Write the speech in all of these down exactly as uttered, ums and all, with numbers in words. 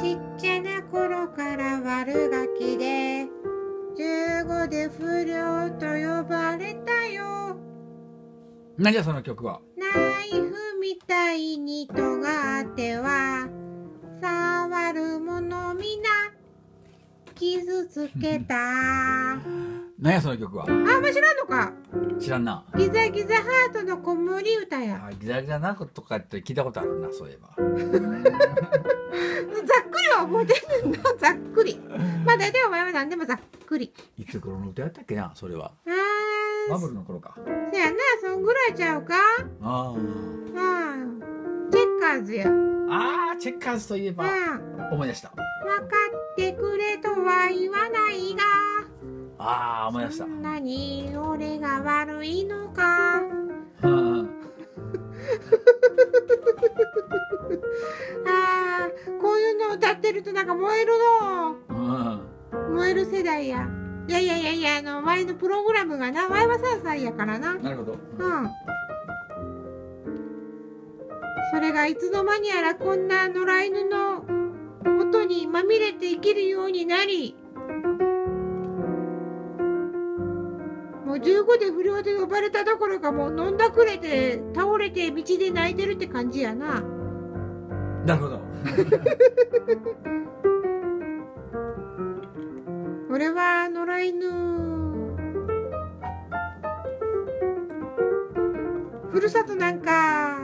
ちっちゃな頃から悪ガキでじゅうごで不良と呼ばれたよ。何じゃその曲は。ナイフみたいに尖っては触るものみな傷つけた。何やその曲は。あんま知らんのか。知らんな。ギザギザハートの子守歌や。あ、ギザギザなことかって聞いたことあるな、そういえば。ざっくりは覚えてるんだ。ざっくり。まあ大体お前は何でもざっくり。いつ頃の歌やったっけな、それは。あ、バブルの頃か。そやな、そんぐらいちゃうか。ああ。うん。チェッカーズや。ああ、チェッカーズといえば。思い出した。分かってくれとは言わないが、あー思い出した。そんなに俺が悪いのか。はああー、こういうの歌ってるとなんか燃えるの。燃える世代や。いやいやいやいや、あの前のプログラムがな、前はさんさいやからな。なるほど。うん。それがいつの間にやらこんな野良犬の音にまみれて生きるようになり、もうじゅうごで不良で呼ばれたどころか、もう飲んだくれて倒れて道で泣いてるって感じやな。なるほど。俺は野良犬ふるさとなんか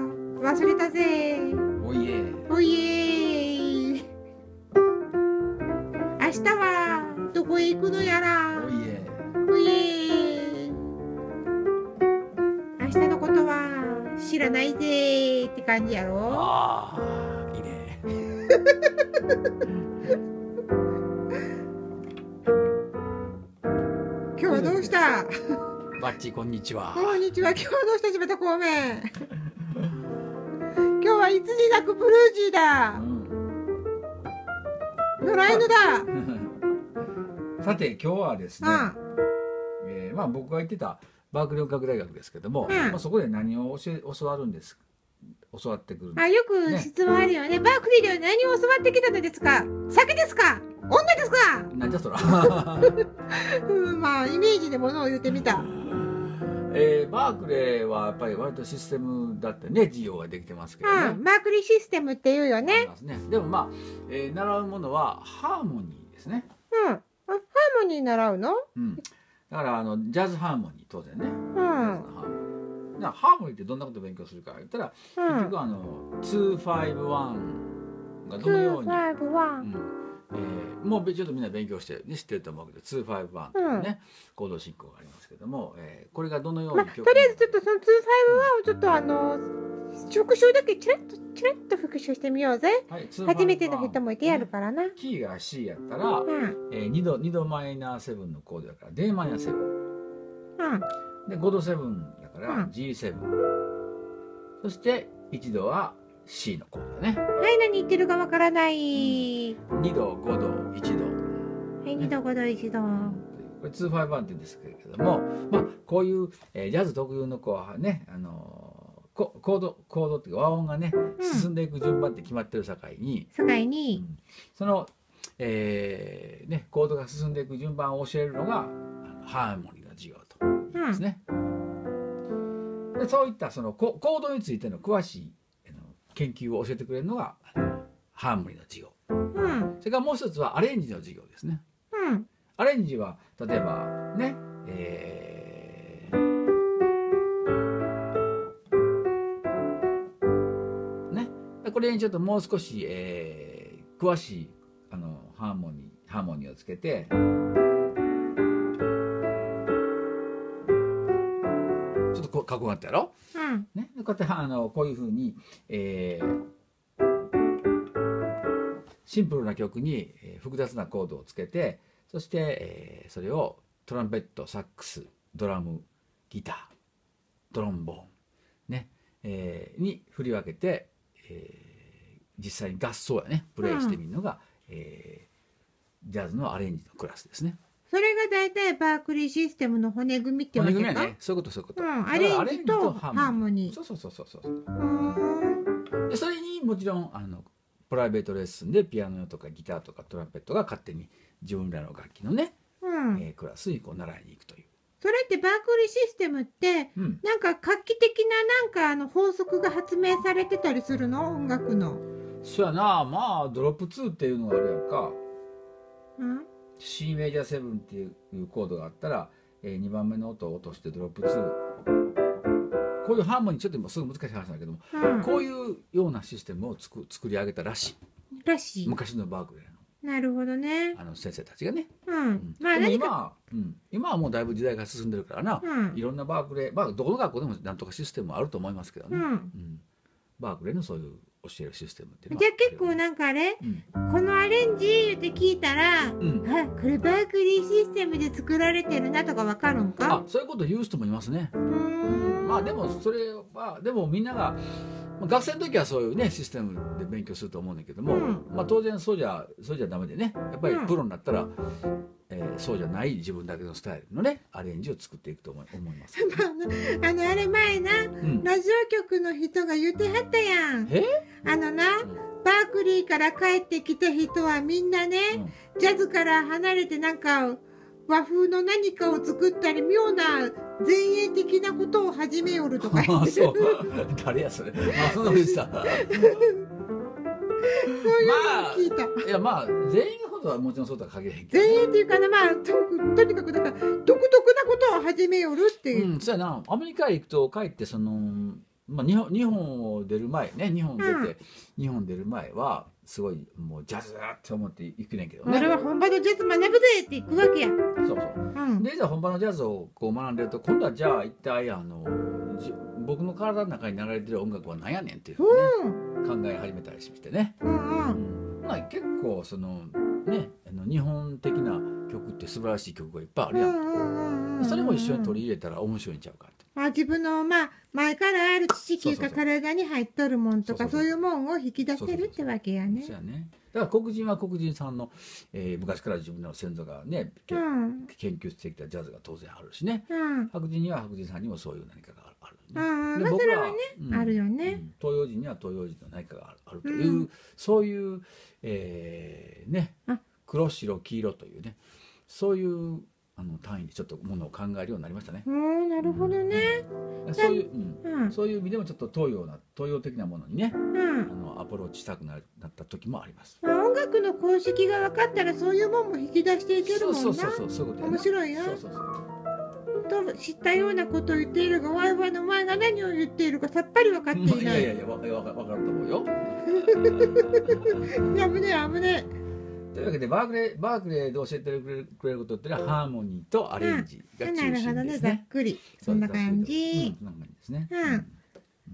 忘れたぜ。おいえおいえ、明日はどこへ行くのやら。おいえおいえ、明日のことは知らないぜって感じやろ。ああいいね。今日はどうした。バッチこんにちは。こんにちは。今日はどうしたしまったごめん。今日はいつになくブルージーだ、うん、野良犬だ。さて今日はですね、うん、えー、まあ僕が行ってたバークリー音楽大学ですけども、うん、まあそこで何を教え教わるんです教わってくるんです。あ、よく質問あるよね。バークリーでは何を教わってきたのですか。酒ですか、女ですか。なんじゃそら。うん、まあイメージでものを言ってみた。えー、バークレーはやっぱり割とシステムだってね、事業ができてますけどね、うん、バークリーシステムっていうよね。でもまあ、えー、習うものはハーモニーですね。うん、ハーモニー習うの、うん、だからあのジャズハーモニー当然ね、うん、ジャズのハーモニー。だからハーモニーってどんなことを勉強するか言ったら、うん、結局あのにーごーいちがどのように、えー、もうちょっとみんな勉強して、ね、知ってると思うけどにーごーいちというね、うん、行動進行がありますけども、えー、これがどのように、まあ、とりあえずちょっとそのにーごーいちをちょっとあの復習だけチラッとチラッと復習してみようぜ、はい、初めての人もいてやるからな、ね、キーが シー やったら、うん、えー、にどにどマイナーセブンのコードだから ディー マイナーセブン、うん、でごどセブンだから ジーセブン、うん、そしていちどはシー のコードだね。はい、何言ってるかわからない。二度、五度、一度。はい、二度、五度、一度。これツーファイブワンって言うんですけれども、まあこういう、えー、ジャズ特有のこうね、あのー、コードコードっていうか和音がね、うん、進んでいく順番って決まってる境に、境に、うん、その、えー、ねコードが進んでいく順番を教えるのがあのハーモニーの授業と言うんですね。うん、でそういったそのコードについての詳しい研究を教えてくれるのがハーモニーの授業、うん、それからもう一つはアレンジの授業ですね、うん、アレンジは例えばね、えー、ねこれにちょっともう少し、えー、詳しいあのハーモニーハーモニーをつけて、ちょっとこうかっこよかったやろ、うんね、こうやってあのこういうふうに、えー、シンプルな曲に、えー、複雑なコードをつけて、そして、えー、それをトランペット、サックス、ドラム、ギター、トロンボーン、ねえー、に振り分けて、えー、実際に合奏やねプレイしてみるのが、うん、えー、ジャズのアレンジのクラスですね。それが大体バークリーシステムの骨組みってわけか。骨組みはね、そういうことそういうこと。うん、アレンジとハーモニー。そうそうそうそうそう。でそれにもちろんあのプライベートレッスンでピアノとかギターとかトランペットが勝手に自分らの楽器のね、うんえー、クラスにこう習いに行くという。それってバークリーシステムって、うん、なんか画期的ななんかあの法則が発明されてたりするの音楽の。そうやな、まあドロップツーっていうのがあるやんか、うん、C メジャーセブンっていうコードがあったら、えー、にばんめの音を落としてドロップツー。こういうハーモニーちょっと今すごい難しい話だけども、うん、こういうようなシステムをつく作り上げたらしい。らしい。昔のバークリーの。なるほどね。あの先生たちがね。うん。うん、まあ何か、うん、今はもうだいぶ時代が進んでるからな。うん、いろんなバークリー、まあどこの学校でもなんとかシステムあると思いますけどね。うんうん、バークリーのそういう教えるシステムって。じゃあ結構なんかあれ、うん、このアレンジって聞いたら、うん、あ、これバークリーシステムで作られてるなとかわかるんか。あ、そういうこと言う人もいますね。うん、まあでもそれはでもみんなが、まあ、学生の時はそういうねシステムで勉強すると思うんだけども、うん、まあ当然そうじゃそうじゃダメでね、やっぱりプロになったら、うんえー、そうじゃない自分だけのスタイルのねアレンジを作っていくと思います。あのあれ前な、うん、ラジオ局の人が言ってはったやん。え？あのな、うん、バークリーから帰ってきた人はみんなね、うん、ジャズから離れてなんか和風の何かを作ったり妙な前衛的なことを始めよるとか言ってる。誰やそれ。あ、そんなふうにした。そういうのを聞いた。まあ、いやまあ全員ほどはもちろんそうとは限らへんけど、全員っていうかな、まあと、とにかくだから独特なことを始めよるっていう。うん、そうやな。アメリカへ行くと帰ってその、まあ、日本日本を出る前ね、日本出て、うん、日本出る前はすごいもうジャズだって思って行くねんけどね。俺は本場のジャズ学ぶぜって行くわけや。そうそう。うん、でいざ本場のジャズをこう学んでると、今度はじゃあ一体あの僕の体の中に流れてる音楽は何やねんっていう、ね。うん、考え始めたりしてね。まあ結構そのねあの日本的な曲って素晴らしい曲がいっぱいあるやん。それも一緒に取り入れたら面白いんちゃうかって。まあ自分のまあ前からある知識が体に入っとるもんとかそういうもんを引き出せるってわけやね。そうやね。だから黒人は黒人さんの、えー、昔から自分の先祖がね、うん、研究してきたジャズが当然あるしね、うん、白人には白人さんにもそういう何かがある、ね、うん、で僕らはね、うん、あるよね、うん、東洋人には東洋人の何かがあるという、うん、そういう、えー、ね黒白黄色というねそういうあの単位でちょっとものを考えるようになりましたね。うん、なるほどね。そういう、うん、そういう意味でもちょっと東洋な東洋的なものにね、うん、あのアプローチしたくなった時もあります。まあ、音楽の公式が分かったらそういうもんも引き出していけるもんな。そうそうそうそう。面白いよ。そうそうそう。と知ったようなことを言っているが、ワイワイの前が何を言っているかさっぱり分かっていない。いやいやいや、わかわかると思うよ。危ねえ危ねえ。というわけでバークレー、バークレーで教えてくれる、くれることってのは、うん、ハーモニーとアレンジが中心ですね。なるほどね、ざっくりそんな感じ。うん、ですね。うん。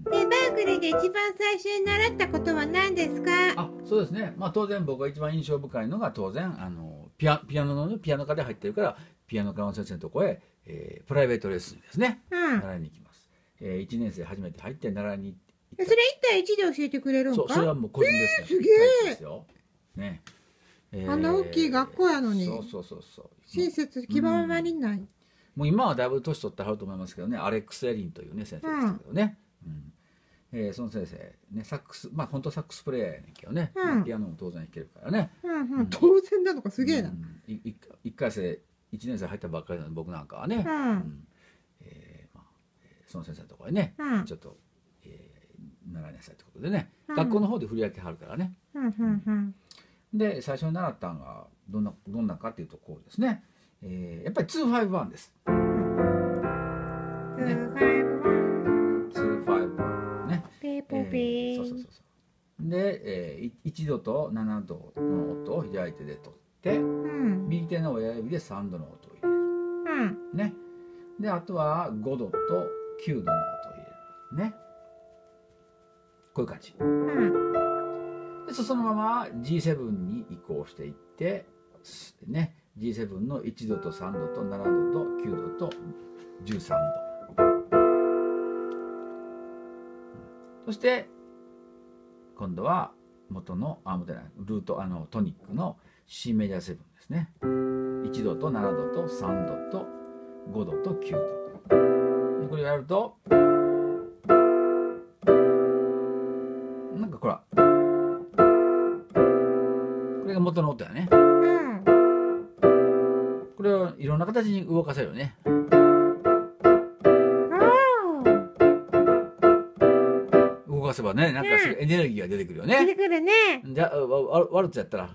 でバークレーで一番最初に習ったことは何ですか？あ、そうですね。まあ当然僕が一番印象深いのが当然あのピアピアノのピアノ科で入ってるからピアノ科の先生のとこへ、えー、プライベートレッスンですね。うん、習いに行きます。えー、一年生初めて入って習いに行って。それ一対一で教えてくれるんか？そう、それはもう個人ですね。すげえ。ですよ。ね。あんな大きい学校やのに、そうそうそうそう、親切気ままにない、うん、もう今はだいぶ年取ってはると思いますけどね、アレックス・エリンというね先生ですけどね、うんうん、えー、その先生ねサックス、まあ本当サックスプレーやねんけどね、うん、ピアノも当然弾けるからね、うんうんうん、当然なのかすげえな、うん、いっかいせいいちねんせい入ったばっかりなの僕なんかはね、うんうんえーまあ、その先生のところへね、うん、ちょっと、えー、習いなさいってことでね、うん、学校の方で振り分けはるからね、うんうんうんうん、で最初に習ったのがどんなどんなかっていうとこうですね、えー、やっぱりにーごーいちです。にーごーいちね。そうそうそうそう。で、えー、いちどとななどの音を左手で取って、うん、右手の親指でさんどの音を入れる。うん、ね。であとはごどときゅうどの音を入れるね。こういう感じ。うん、そのまま ジーセブン に移行していって、ね、ジーセブン のいちどとさんどとななどときゅうどとじゅうさんど、そして今度は元のあ元ないルートあのトニックの C メジャーセブンですね、いちどとななどとさんどとごどときゅうど、これをやるとなんかほらこれが元の音やね、うん、これをいろんな形に動かせるよね、うん、動かせばね、なんかすごいエネルギーが出てくるよね、出てくるね。じゃあワルツやったら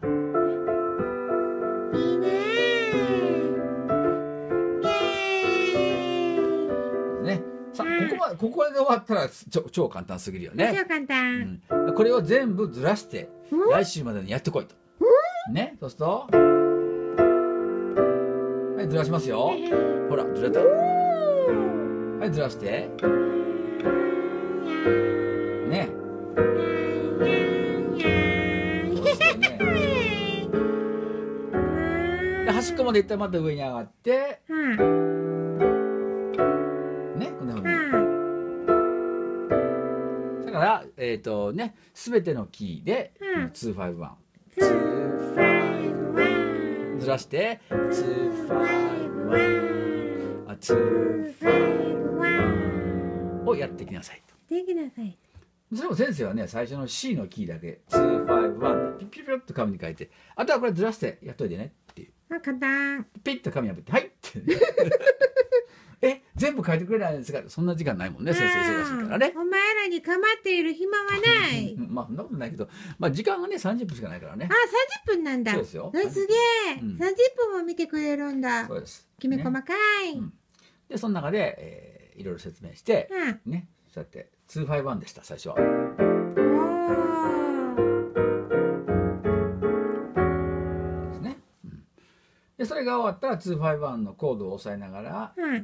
いいねね。さあ、ここはここで終わったらちょ超簡単すぎるよね。超簡単、うん、これを全部ずらして来週までにやってこいとね。そうするとはいずらしますよ。ほらずれた。はいずらしてね。端っこまでいったらまた上に上がって、うん、ね、こんなふうに。だからえっ、ー、とね、すべてのキーでツーファイブワン。ツーファイブワン。ずらしてツーファイブワン。あ、ツーファイブワンをやってきなさいと。できなさい。それも先生はね、最初の シー のキーだけツーファイブワンでピピピピッと紙に書いて、あとはこれずらしてやっといてね。あ、簡単。ピッと紙破って、はいって。え、全部書いてくれないんですか？そんな時間ないもんね、先生忙しいからね。お前らに構っている暇はない。まあ、そんなことないけど、まあ、時間はね、さんじゅっぷんしかないからね。あ、さんじゅっぷんなんだ。そうですよ。すげえ、うん、さんじゅっぷんも見てくれるんだ。そうです。きめ細かい。ね、うん、で、その中で、えー、いろいろ説明して、うん、ね、そうやって、ツーファイブワンでした、最初は。でそれが終わったらにーごーいちのコードを押さえながら、うん、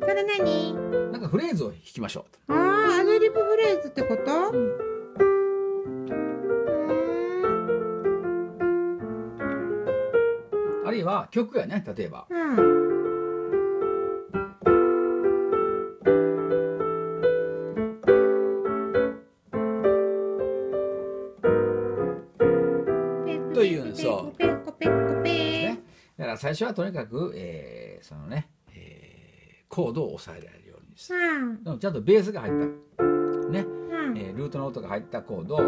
それ何？なんかフレーズを弾きましょう。ああ、アドリブフレーズってこと？うん、あるいは曲やね、例えば。うん最初はとにかく、えー、そのね、えー、コードを抑えられるようにする、うん、でもちゃんとベースが入った、ね、うん、えー、ルートの音が入ったコードを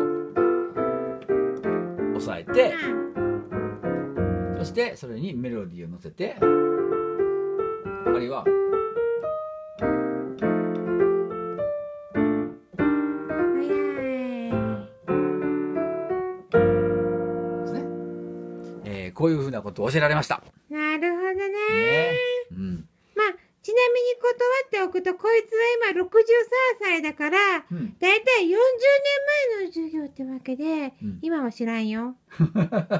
抑えて、うん、そしてそれにメロディーを乗せて、あるいは、こういうふうなことを教えられました。なるほどね。ね、うん、まあちなみに断っておくと、こいつは今ろくじゅうさんさいだから、うん、だいたいよんじゅうねんまえの授業ってわけで、うん、今は知らんよ。今どうなって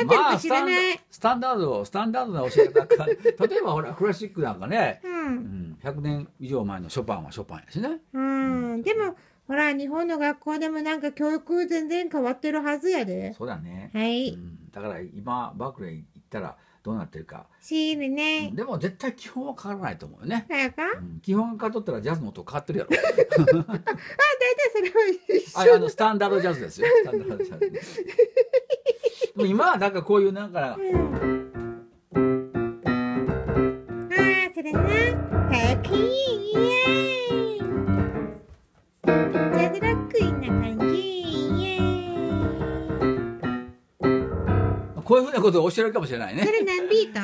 るか知らない。まあ、スタンダードスタンダードな教え方か。例えばほらクラシックなんかね、うんうん、ひゃくねんいじょうまえのショパンはショパンやしね。うん、うん、でも。ほら、日本の学校でもなんか教育全然変わってるはずやで。そうだね。はい、うん。だから今、バークレー行ったらどうなってるか。知るね、うん。でも絶対基本は変わらないと思うよね。だよか、うん、基本変わっとったらジャズの音変わってるやろ。あ、大体それは一緒。あれ、あの、スタンダードジャズですよ。スタンダードジャズ。でも今はなんかこういうなんか、うん、ああ、それな、ハッピー。こういうふうなことをおっしゃるかもしれないね。それ何ビート？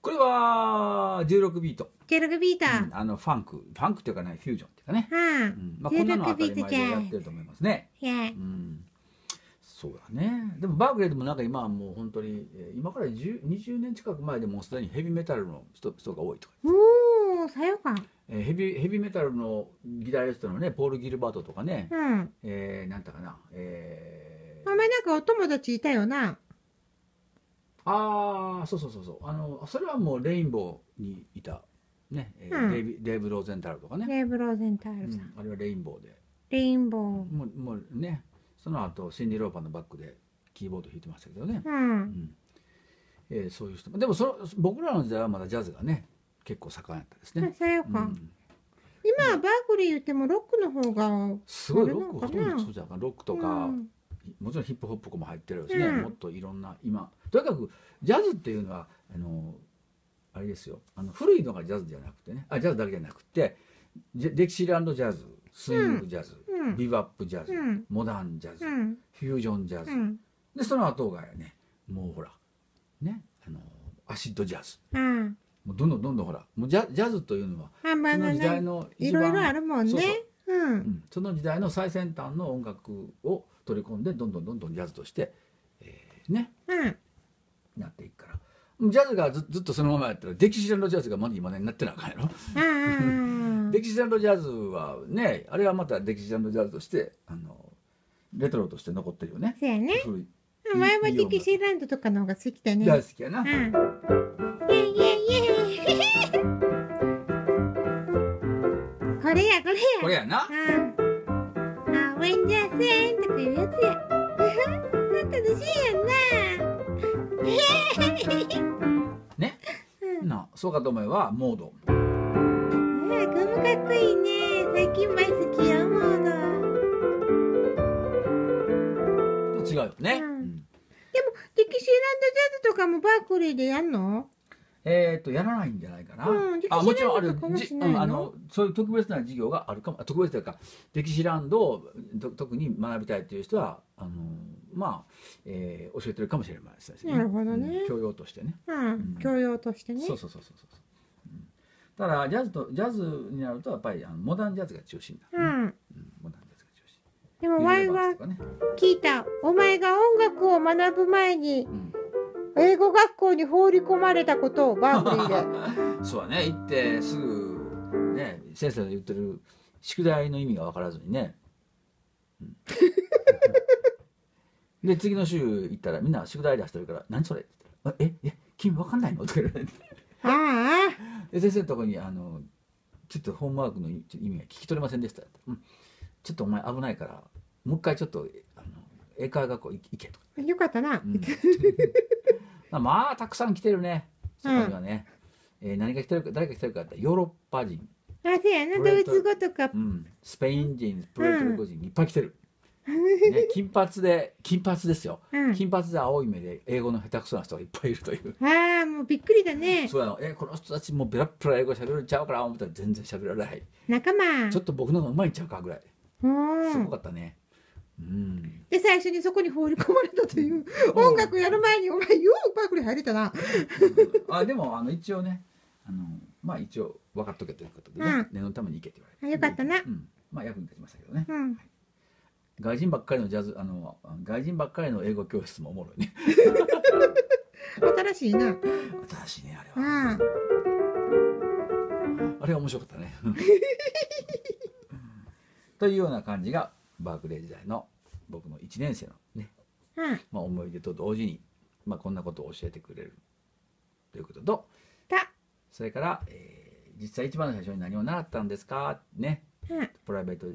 これはじゅうろくビート。じゅうろくビート、うん、あのファンク、ファンクっていうかね、フュージョンっていうかね。うん、まあこんなの当たり前でやってると思いますね。うん、そうだね。でもバークレーでもなんか今はもう本当に今からにじゅうねん近く前でもうすでにヘビーメタルの人人が多いとか。おお、さよか。えー、ヘビヘビーメタルのギタリストのね、ポールギルバートとかね。うん、えー、なんだかな。えー、お前なんかお友達いたよな。ああ、そうそうそうそう、あのそれはもうレインボーにいたね、えーうん、デイビデイブ・ローゼンタルとかね。デイブ・ローゼンタルさん、うん、あれはレインボーで。レインボーもうもうね、その後シンディ・ローパーのバックでキーボード弾いてましたけどね。うん、うん、えー、そういう人でもその僕らの時代はまだジャズがね結構盛んやったですね。そうか、うん、今はバークリー言ってもロックの方がすごい。ロックほとんどそうじゃん。ロックとか、うん、もちろんヒップホップも入ってるしね、うん、もっといろんな今とにかくジャズっていうのはあのあれですよ、あの古いのがジャズじゃなくてね、あジャズだけじゃなくてデキシーランドジャズ、スイングジャズ、うん、ビバップジャズ、うん、モダンジャズ、うん、フュージョンジャズ、うん、でその後がねもうほらねあのアシッドジャズ、うん、もうどんどんどんどんほらもうジャ、ジャズというのはその時代の一番いろいろあるもんね。そうそううんうん、その時代の最先端の音楽を取り込んでどんどんどんどんジャズとして、えー、ね、うん、なっていくからジャズが ず, ずっとそのままやったらデキシーランドジャズがまだ今ねなってなあかんやろ。デキシーランドジャズはねあれはまたデキシーランドジャズとしてあのレトロとして残ってるよね。そうやね。前はデキシーランドとかの方が好きだね。大好きやな。うん、イエイイエイイエイこれやこれやこれやな。ああウェンジャーセンとかいうやつや。楽しいやんな。ね、うん、なそうかと思えばモード。ああこれもかっこいいね。最近前好きよモード。違うよね。うんうん、でもデキシーランドジャズとかもバークリーでやんの？えーとやらないんじゃないかな。うん、あもちろんある、うん、あのそういう特別な授業があるかも。特別というかデキシーランドを特に学びたいという人はあのまあ、えー、教えてるかもしれません、ね。なるほどね、うん。教養としてね。うんうん、教養としてね。そうそうそうそうそう。うん、ただジャズとジャズになるとやっぱりあのモダンジャズが中心だ。うん。うん、モダンジャズが中心。でも前は聞いたお前が音楽を学ぶ前に。うん英語学校に放り込まれたことをバークリーでそうだね行ってすぐね先生の言ってる宿題の意味が分からずにね、うん、で次の週行ったらみんな宿題出してるから「何それ?」って言ったら「ええ君分かんないの?」とか言われてで先生のとこにあの「ちょっとホームワークの意味が聞き取れませんでした」って、うん「ちょっとお前危ないからもう一回ちょっとあの英会話学校行け」とかよかったな。うんまあたくさん来てるね。そこにはね、うんえー、何が来てるか誰が来てるかってヨーロッパ人、あそうやなドイツ語とか、うん、スペイン人、プエルトリコ人いっぱい来てる。うんね、金髪で金髪ですよ、うん。金髪で青い目で英語の下手くそな人がいっぱいいるという。ああもうびっくりだね。そうやのえー、この人たちもうベラッベラ英語喋れちゃうから思ったら全然喋らない。仲間。ちょっと僕の方がうまいんちゃうかぐらい。すごかったね。うん、で最初にそこに放り込まれたという、うん、音楽やる前にお前ようバークリー入れたな。あでもあの一応ねあのまあ一応分かっとけということでね、うん、念のために行けって言われてよかったな、うん、まあ役に立ちましたけどね、うんはい、外人ばっかりのジャズあの外人ばっかりの英語教室もおもろいね。新しいな新しいねあれは、うん、あれは面白かったね。というような感じがバークレー時代の僕のいちねん生のね、うんまあ、思い出と同時に、まあ、こんなことを教えてくれるということとそれから、えー、実際一番の最初に何を習ったんですかね、うん、プライベート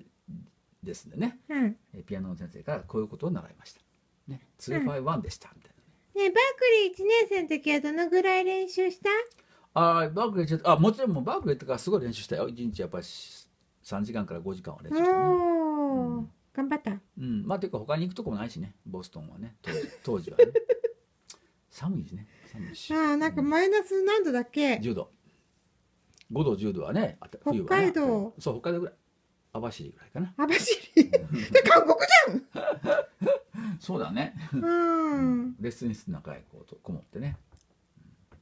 ですんでね、うん、ピアノの先生からこういうことを習いました、ね、にごいちでしたみたいな、ねね、バークレーいちねん生の時はどのぐらい練習した？あバークレーあもちろんもうバークレーとかすごい練習したよ。いちにちやっぱりさんじかんからごじかんは練習したね。うん、頑張った。うん、まあというか他に行くとこもないしね、ボストンはね、当時、当時はね、寒いしね、寒いし。ああ、なんかマイナス何度だっけ？十度、五度十度はね、冬はね。北海道。そう北海道ぐらい、網走ぐらいかな。網走。で韓国じゃん。そうだね。うん。レッスン室の中へこうとこもってね。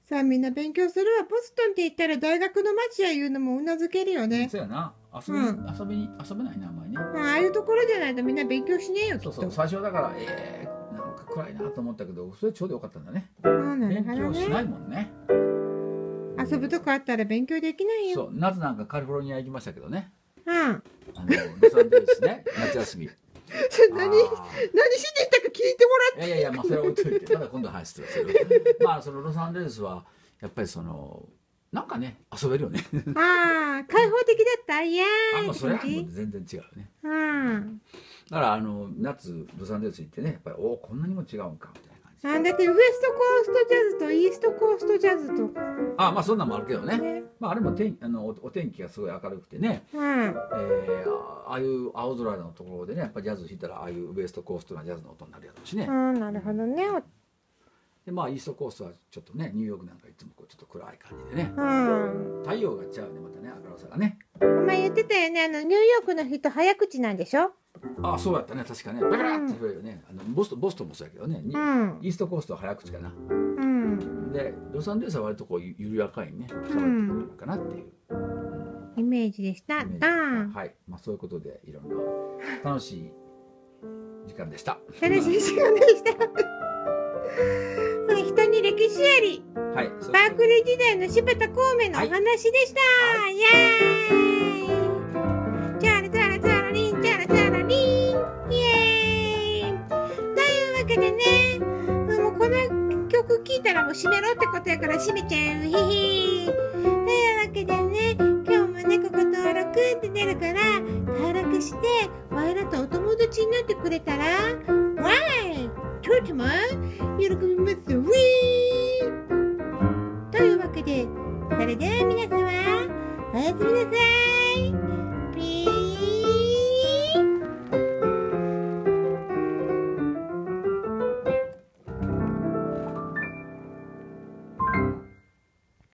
さあみんな勉強するわ。ボストンって言ったら大学の街やいうのもうなずけるよね。そうやな。遊び、うん、遊びに遊べないなあんまりね。ああいうところじゃないとみんな勉強しねえよ。そうそう最初だからえー、なんか暗いなと思ったけどそれちょうどよかったんだね。うん、勉強しないもんね。遊ぶとこあったら勉強できないよ。そう夏なんかカリフォルニア行きましたけどね。うん。あのロサンゼルスね夏休み。何何しに行ったか聞いてもらっていいかな。いやいやまあそれ置いといてまだ今度話する。まあそのロサンゼルスはやっぱりそのなんかね遊べるよね。ああ開放的だったいやー。あまあそれは全然違うね。うん。だからあの夏ロサンゼルス行ってねやっぱりおこんなにも違うんかみたいな感じ。あんだってウエストコーストジャズとイーストコーストジャズと。あまあそんなのもあるけどね。ねまああれも天あの お, お天気がすごい明るくてね。うん。えー、あ, ああいう青空のところでねやっぱジャズ弾いたらああいうウエストコーストなジャズの音になるやろうしね。あなるほどね。でまあイーストコーストはちょっとね、ニューヨークなんかいつもこうちょっと暗い感じでね、うん、太陽がちゃうね、またね、明るさがね。お前言ってたよね、あのニューヨークの人早口なんでしょ。ああそうやったね、確かね、バカラッて言われるよね、うん、あのボストボストンもそうやけどね、うん、イーストコーストは早口かな、うん、でロサンゼルスは割とこう緩やかいね、うん、そういうところかなっていう、うん、イメージでした。はい、まあそういうことでいろんな楽しい時間でした。楽しい時間でした。人に歴史あり、はい、バークレー時代の柴田孔明のお話でした、はい、イエーイ、チャラチャラチャラリン、チャラチャラリン、イエーイ。というわけでね、もうこの曲聴いたらもう締めろってことやから締めちゃう、ヒヒー。というわけでね、今日もね、ここ登録って出るから登録して、わいらとお友達になってくれたらわーいとっても喜びますよ。というわけで、それでは皆様おやすみなさい。